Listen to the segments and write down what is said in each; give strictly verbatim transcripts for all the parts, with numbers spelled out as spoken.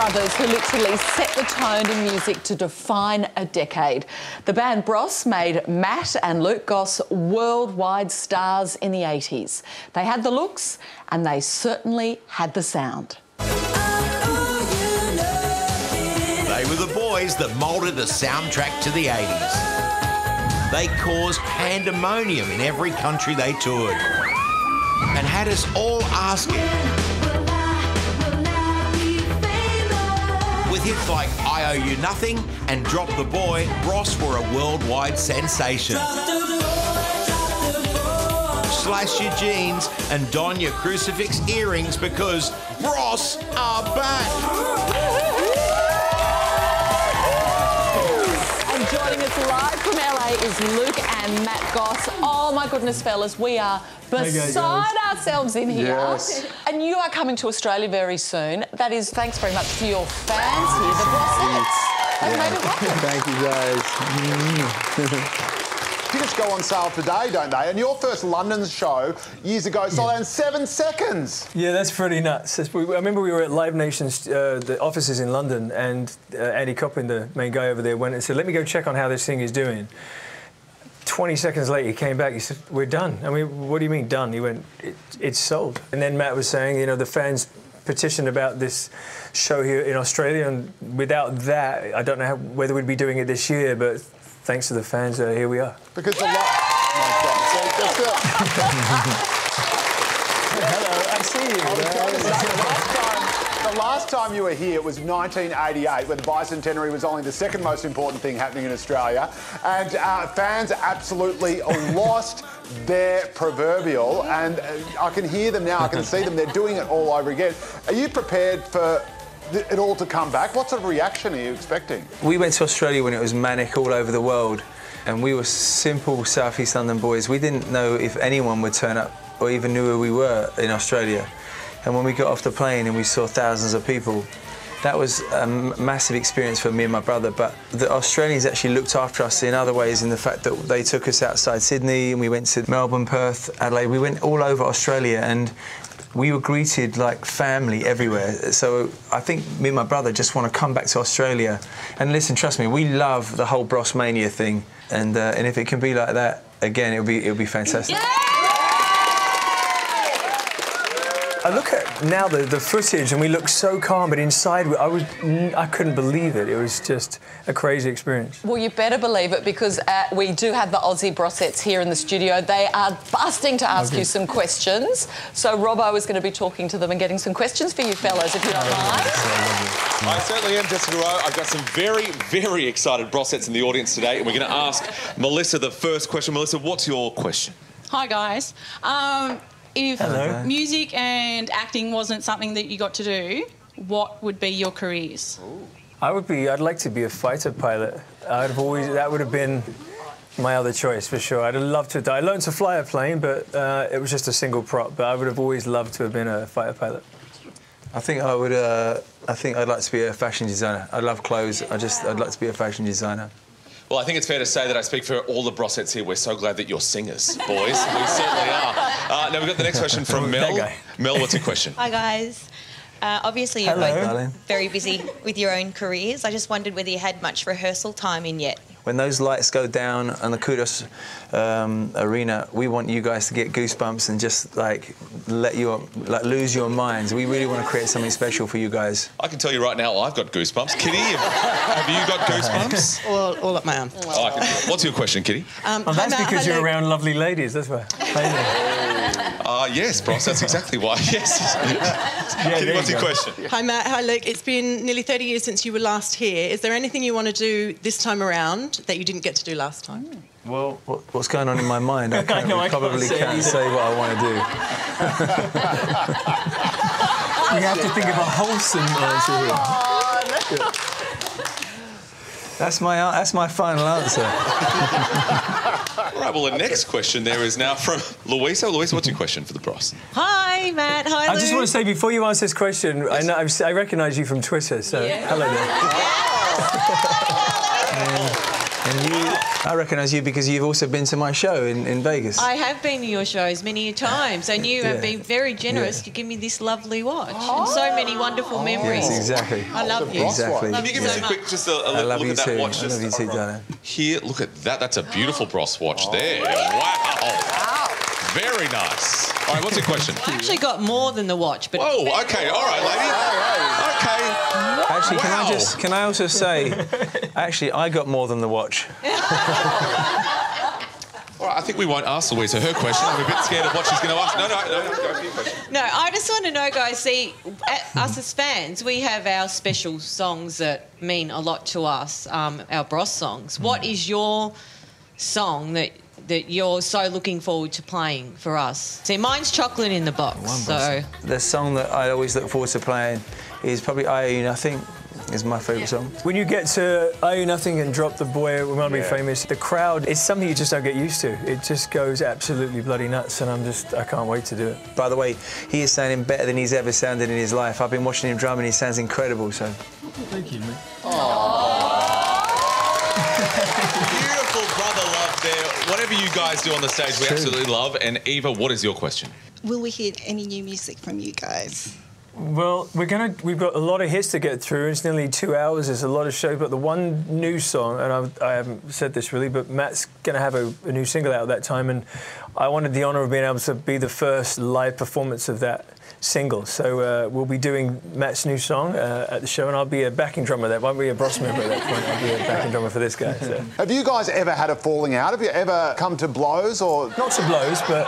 brothers who literally set the tone in music to define a decade. The band Bros made Matt and Luke Goss worldwide stars in the eighties. They had the looks and they certainly had the sound. They were the boys that moulded the soundtrack to the eighties. They caused pandemonium in every country they toured and had us all asking, with hits like I Owe You Nothing and Drop the Boy, Bros were a worldwide sensation. Slash your jeans and don your crucifix earrings because Bros are back! And joining us live from L A is Luke and Matt Goss. Oh my goodness, fellas, we are beside ourselves in here. Yes. And you are coming to Australia very soon. That is, thanks very much to your fans here, the Brossettes. They've made it happen. Thank you, guys. Tickets go on sale today, don't they? And your first London show years ago sold out in seven seconds. Yeah, that's pretty nuts. That's, I remember we were at Live Nation's uh, the offices in London, and uh, Andy Coppin, the main guy over there, went and said, "Let me go check on how this thing is doing." Twenty seconds later, he came back. He said, "We're done." I mean, what do you mean done? He went, it, "It's sold." And then Matt was saying, you know, the fans petitioned about this show here in Australia, and without that, I don't know how, whether we'd be doing it this year, but. Thanks to the fans, uh, here we are. Because the lot. Hello, I see you. I was say, the, last time, the last time you were here was nineteen eighty-eight, when the bicentenary was only the second most important thing happening in Australia, and uh, fans absolutely lost their proverbial. And uh, I can hear them now. I can see them. They're doing it all over again. Are you prepared for it all to come back? What sort of reaction are you expecting? We went to Australia when it was manic all over the world, and we were simple South East London boys. We didn't know if anyone would turn up or even knew who we were in Australia. And when we got off the plane and we saw thousands of people, that was a massive experience for me and my brother, but the Australians actually looked after us in other ways, in the fact that they took us outside Sydney and we went to Melbourne, Perth, Adelaide. We went all over Australia and we were greeted like family everywhere. So I think me and my brother just want to come back to Australia. And listen, trust me, we love the whole Brosmania thing. And, uh, and if it can be like that, again, it'll be, it'll be fantastic. Yeah! I look at now the, the footage and we look so calm, but inside I, was, I couldn't believe it. It was just a crazy experience. Well, you better believe it, because uh, we do have the Aussie Brossettes here in the studio. They are busting to ask okay. you some questions. So Robbo is going to be talking to them and getting some questions for you fellas, if you don't mind. I certainly am, Jessica Rowe. I've got some very, very excited Brossettes in the audience today, and we're going to ask Melissa the first question. Melissa, what's your question? Hi, guys. Um... If Hello. music and acting wasn't something that you got to do, what would be your careers? I would be, I'd like to be a fighter pilot. I'd have always, that would have been my other choice for sure. I'd have loved to, I learned to fly a plane, but uh, it was just a single prop, but I would have always loved to have been a fighter pilot. I think I would, uh, I think I'd like to be a fashion designer. I love clothes, I just, I'd like to be a fashion designer. Well, I think it's fair to say that I speak for all the Brossettes here. We're so glad that you're singers, boys. We certainly are. Uh, now, we've got the next question from Mel. Mel, what's your question? Hi, guys. Uh, obviously, you're Hello. both Darling. very busy with your own careers. I just wondered whether you had much rehearsal time in yet. When those lights go down on the Qudos um, Arena, we want you guys to get goosebumps and just like let your like lose your minds. We really want to create something special for you guys. I can tell you right now, I've got goosebumps. Kitty, have you got goosebumps? all, all up my arm. Oh, I can, what's your question, Kitty? Um, well, that's because you're around lovely ladies. That's why. Ah, uh, yes, Bros. That's exactly why. Yes. yeah, Kitty, what's you your question? Hi, Matt. Hi, Luke. It's been nearly thirty years since you were last here. Is there anything you want to do this time around that you didn't get to do last time? Well, what, what's going on in my mind? I, can't, I, know, I probably can't, can't say what I want to do. We have to think of a wholesome answer here. Yeah. That's my that's my final answer. All right. Well, the next question there is now from Louisa. Louisa, what's your question for the Bros? Hi, Matt. Hi, Luke. I just want to say before you answer this question, yes. I know I've, I recognise you from Twitter. So yeah. hello there. Yeah. Yeah. And you, I recognise you because you've also been to my show in, in Vegas. I have been to your shows many times, and you yeah. have been very generous yeah. to give me this lovely watch. Oh. And so many wonderful oh. memories. Yes, exactly. I love oh, you. Exactly. Can you give us yeah. a quick, just a, a I look at that too. watch? I love you too, Donna. Here, look at that. That's a beautiful Bros watch oh. there. Wow. Wow. Very nice. All right, what's your question? Well, I actually got more than the watch, but... Oh, OK, all right, lady. All right. OK. Actually, wow. can I just... Can I also say... Actually, I got more than the watch. All right, I think we won't ask Louise her question. I'm a bit scared of what she's going to ask. No, no, no, no, go for your question. No, I just want to know, guys, see, at, us as fans, we have our special songs that mean a lot to us, um, our Bros songs. What is your song that... that you're so looking forward to playing for us? See, mine's Chocolate in the Box, One so... The song that I always look forward to playing is probably I Owe You Nothing, is my favourite yeah. song. When you get to I Owe You Nothing and Drop the Boy, We Wanna yeah. Be Famous, the crowd, it's something you just don't get used to. It just goes absolutely bloody nuts, and I'm just, I can't wait to do it. By the way, he is sounding better than he's ever sounded in his life. I've been watching him drum and he sounds incredible, so... Thank you, mate. Aww. Whatever you guys do on the stage, we absolutely love. And Eva, what is your question? Will we hear any new music from you guys? Well, we're gonna. We've got a lot of hits to get through. It's nearly two hours. There's a lot of shows, but the one new song, and I've, I haven't said this really, but Matt's gonna have a, a new single out at that time, and I wanted the honour of being able to be the first live performance of that single. So uh, we'll be doing Matt's new song uh, at the show, and I'll be a backing drummer. That won't be a Bros member at that point. I'll be a backing drummer for this guy. So. Have you guys ever had a falling out? Have you ever come to blows or...? Not to blows, but...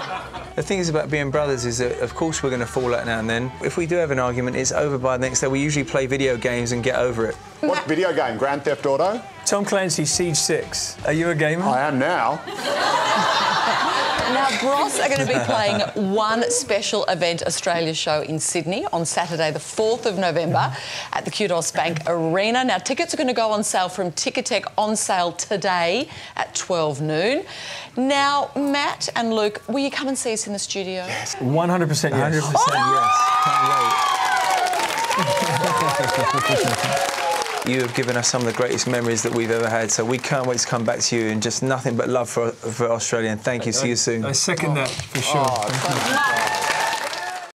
The thing is about being brothers is that, of course, we're going to fall out now and then. If we do have an argument, it's over by the next day. We usually play video games and get over it. What video game? Grand Theft Auto? Tom Clancy Siege six. Are you a gamer? I am now. Now, Bros are going to be playing one special event Australia show in Sydney on Saturday the fourth of November at the Qudos Bank Arena. Now, tickets are going to go on sale from Ticketek, on sale today at twelve noon. Now, Matt and Luke, will you come and see us in the studio? Yes, one hundred percent yes. one hundred percent oh! yes. Can't wait. You have given us some of the greatest memories that we've ever had, so we can't wait to come back to you, and just nothing but love for, for Australia, and thank you. I, See you soon. I second that, for sure. Oh,